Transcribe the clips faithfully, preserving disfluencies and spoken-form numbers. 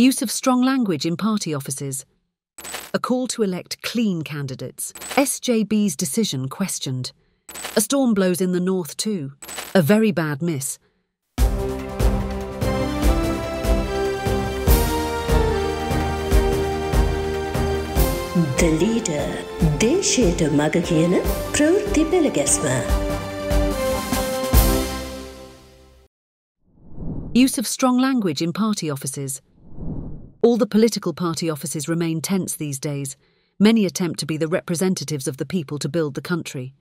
use of strong language in party offices, a call to elect clean candidates, S J B's decision questioned. A storm blows in the north too, a very bad miss. The leader, Desheta Magakiyana, Pravthi Pelagasma. Use of strong language in party offices. All the political party offices remain tense these days. Many attempt to be the representatives of the people to build the country.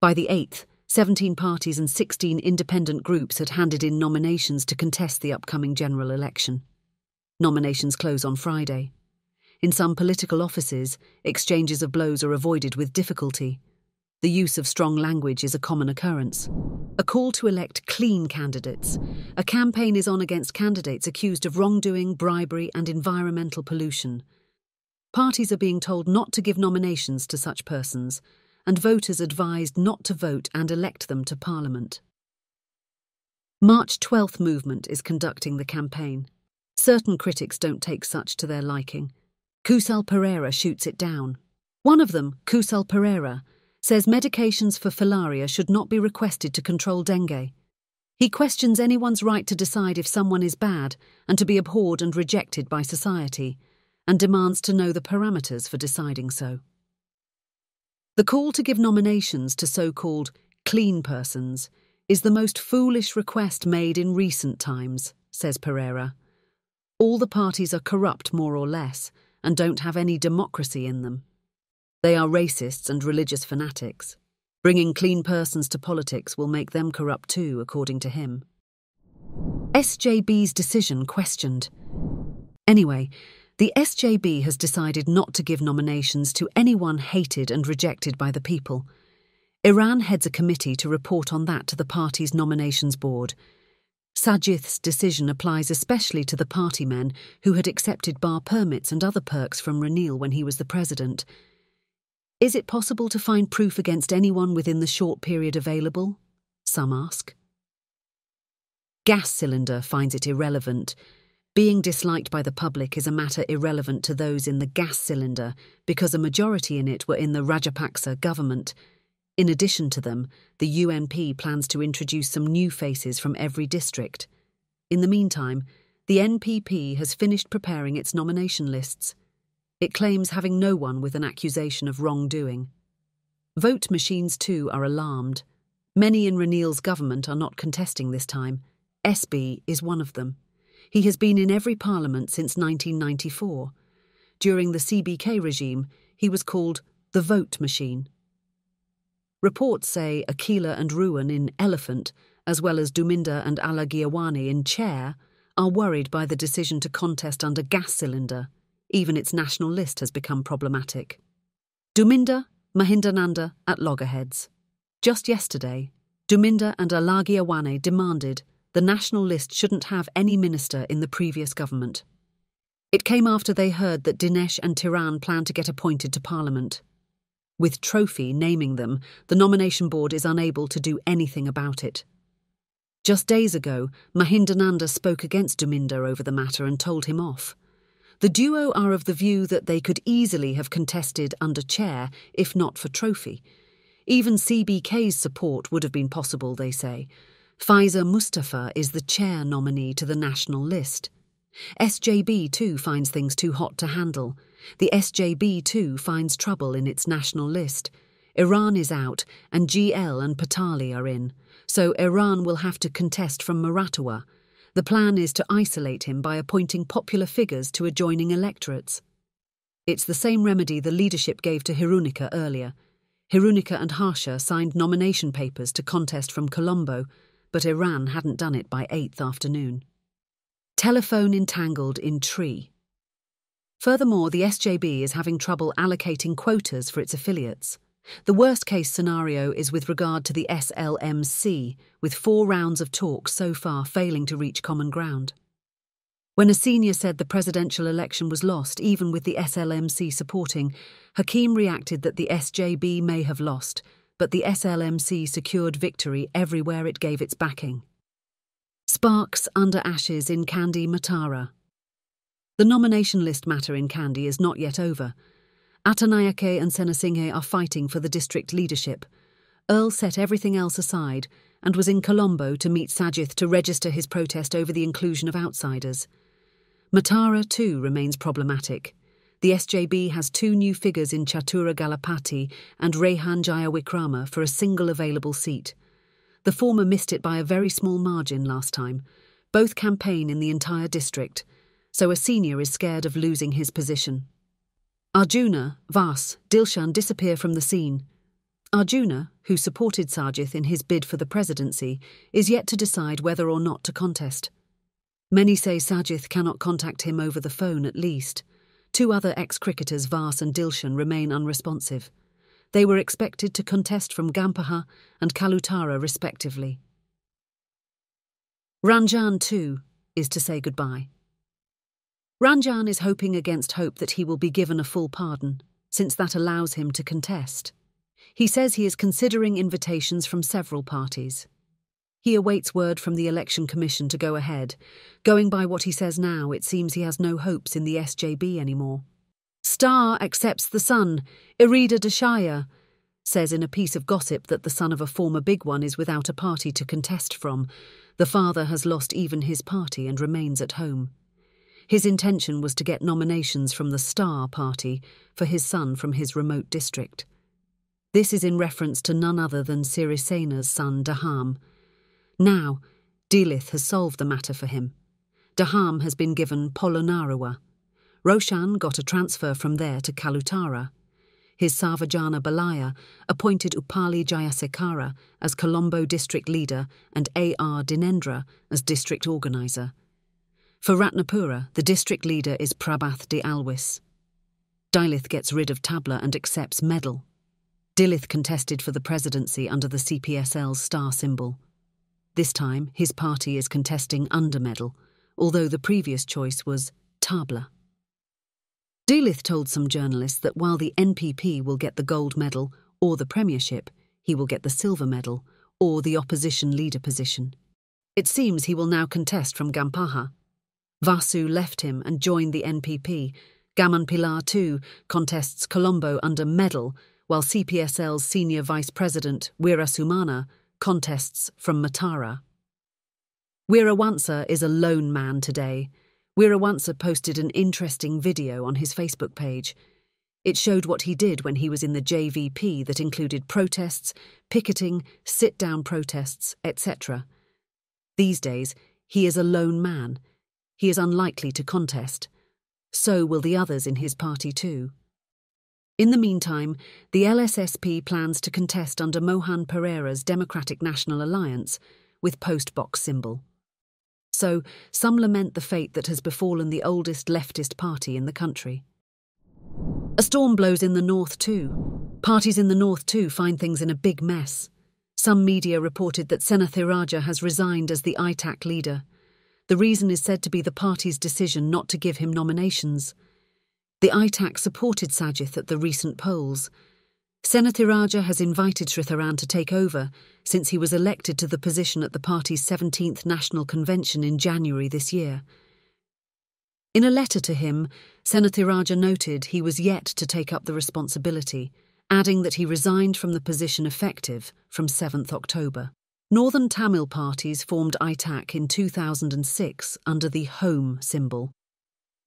By the eighth, seventeen parties and sixteen independent groups had handed in nominations to contest the upcoming general election. Nominations close on Friday. In some political offices, exchanges of blows are avoided with difficulty. The use of strong language is a common occurrence. A call to elect clean candidates. A campaign is on against candidates accused of wrongdoing, bribery and environmental pollution. Parties are being told not to give nominations to such persons, and voters advised not to vote and elect them to Parliament. March twelfth movement is conducting the campaign. Certain critics don't take such to their liking. Kusal Pereira shoots it down. One of them, Kusal Pereira, says medications for filaria should not be requested to control dengue. He questions anyone's right to decide if someone is bad and to be abhorred and rejected by society, and demands to know the parameters for deciding so. The call to give nominations to so-called clean persons is the most foolish request made in recent times, says Pereira. All the parties are corrupt more or less, and don't have any democracy in them. They are racists and religious fanatics. Bringing clean persons to politics will make them corrupt too, according to him. S J B's decision questioned. Anyway, the S J B has decided not to give nominations to anyone hated and rejected by the people. Iran heads a committee to report on that to the party's nominations board. Sajith's decision applies especially to the party men who had accepted bar permits and other perks from Ranil when he was the president. Is it possible to find proof against anyone within the short period available? Some ask. Gas cylinder finds it irrelevant. Being disliked by the public is a matter irrelevant to those in the gas cylinder because a majority in it were in the Rajapaksa government. In addition to them, the U N P plans to introduce some new faces from every district. In the meantime, the N P P has finished preparing its nomination lists. It claims having no one with an accusation of wrongdoing. Vote machines too are alarmed. Many in Ranil's government are not contesting this time. S B is one of them. He has been in every parliament since nineteen ninety-four. During the C B K regime, he was called the vote machine. Reports say Akila and Ruan in Elephant, as well as Duminda and Alagiyawane in Chair, are worried by the decision to contest under gas cylinder. Even its national list has become problematic. Duminda, Mahindananda at loggerheads. Just yesterday, Duminda and Alagiyawane demanded the national list shouldn't have any minister in the previous government. It came after they heard that Dinesh and Tiran plan to get appointed to Parliament. With Trophy naming them, the nomination board is unable to do anything about it. Just days ago, Mahindananda spoke against Duminda over the matter and told him off. The duo are of the view that they could easily have contested under Chair, if not for Trophy. Even C B K's support would have been possible, they say. Faisal Mustafa is the Chair nominee to the national list. S J B too finds things too hot to handle. The S J B too finds trouble in its national list. Iran is out and G L and Patali are in, so Iran will have to contest from Maratua. The plan is to isolate him by appointing popular figures to adjoining electorates. It's the same remedy the leadership gave to Hirunika earlier. Hirunika and Harsha signed nomination papers to contest from Colombo, but Iran hadn't done it by eighth afternoon. Telephone entangled in tree. Furthermore, the S J B is having trouble allocating quotas for its affiliates. The worst-case scenario is with regard to the S L M C, with four rounds of talks so far failing to reach common ground. When a senior said the presidential election was lost, even with the S L M C supporting, Hakeem reacted that the S J B may have lost, but the S L M C secured victory everywhere it gave its backing. Sparks under ashes in Kandy Matara. The nomination list matter in Kandy is not yet over. Atanayake and Senasinghe are fighting for the district leadership. Earl set everything else aside and was in Colombo to meet Sajith to register his protest over the inclusion of outsiders. Matara, too, remains problematic. The S J B has two new figures in Chatura Galapati and Rehan Jayawikrama for a single available seat. The former missed it by a very small margin last time. Both campaign in the entire district, so a senior is scared of losing his position. Arjuna, Vas, Dilshan disappear from the scene. Arjuna, who supported Sajith in his bid for the presidency, is yet to decide whether or not to contest. Many say Sajith cannot contact him over the phone at least. Two other ex-cricketers, Vas and Dilshan, remain unresponsive. They were expected to contest from Gampaha and Kalutara respectively. Ranjan, too, is to say goodbye. Ranjan is hoping against hope that he will be given a full pardon, since that allows him to contest. He says he is considering invitations from several parties. He awaits word from the Election Commission to go ahead. Going by what he says now, it seems he has no hopes in the S J B anymore. Star accepts the son, Irida Deshaya, says in a piece of gossip that the son of a former big one is without a party to contest from. The father has lost even his party and remains at home. His intention was to get nominations from the Star Party for his son from his remote district. This is in reference to none other than Sirisena's son Daham. Now, Dilith has solved the matter for him. Daham has been given Polonnaruwa. Roshan got a transfer from there to Kalutara. His Sarvajana Balaya appointed Upali Jayasekara as Colombo district leader and A R Dinendra as district organiser. For Ratnapura, the district leader is Prabhath de Alwis. Dilith gets rid of Tabla and accepts medal. Dilith contested for the presidency under the C P S L's star symbol. This time, his party is contesting under medal, although the previous choice was Tabla. Dilith told some journalists that while the N P P will get the gold medal or the premiership, he will get the silver medal or the opposition leader position. It seems he will now contest from Gampaha. Vasu left him and joined the N P P. Gaman Pilar, too, contests Colombo under medal, while C P S L's senior vice president, Wirasumana, contests from Matara. Wirawansa is a lone man today. Wirawansa posted an interesting video on his Facebook page. It showed what he did when he was in the J V P that included protests, picketing, sit-down protests, et cetera. These days, he is a lone man. He is unlikely to contest. So will the others in his party too. In the meantime, the L S S P plans to contest under Mohan Pereira's Democratic National Alliance with post-box symbol. So, some lament the fate that has befallen the oldest leftist party in the country. A storm blows in the north too. Parties in the north too find things in a big mess. Some media reported that Senathiraja has resigned as the I T A K leader. The reason is said to be the party's decision not to give him nominations. The I T A K supported Sajith at the recent polls. Senathiraja has invited Sritharan to take over since he was elected to the position at the party's seventeenth National Convention in January this year. In a letter to him, Senathiraja noted he was yet to take up the responsibility, adding that he resigned from the position effective from seventh October. Northern Tamil parties formed I T A K in two thousand six under the home symbol.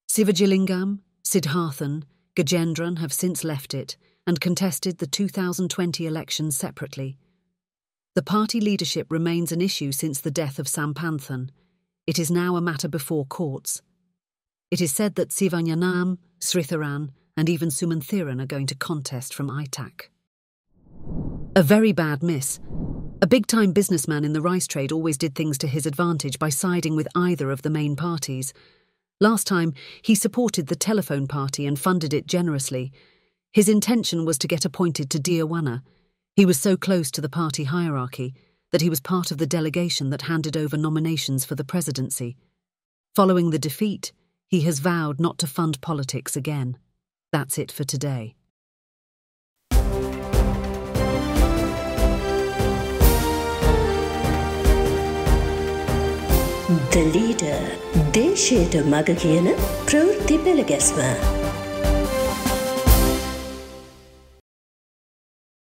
Sivajilingam, Siddharthan, Gajendran have since left it and contested the two thousand twenty election separately. The party leadership remains an issue since the death of Sampanthan. It is now a matter before courts. It is said that Sivanyanam, Sritharan and even Sumanthiran are going to contest from I T A K. A very bad miss. A big-time businessman in the rice trade always did things to his advantage by siding with either of the main parties. Last time, he supported the telephone party and funded it generously. His intention was to get appointed to Deowana. He was so close to the party hierarchy that he was part of the delegation that handed over nominations for the presidency. Following the defeat, he has vowed not to fund politics again. That's it for today. The leader, they share a magagana, proud the Pelagasma.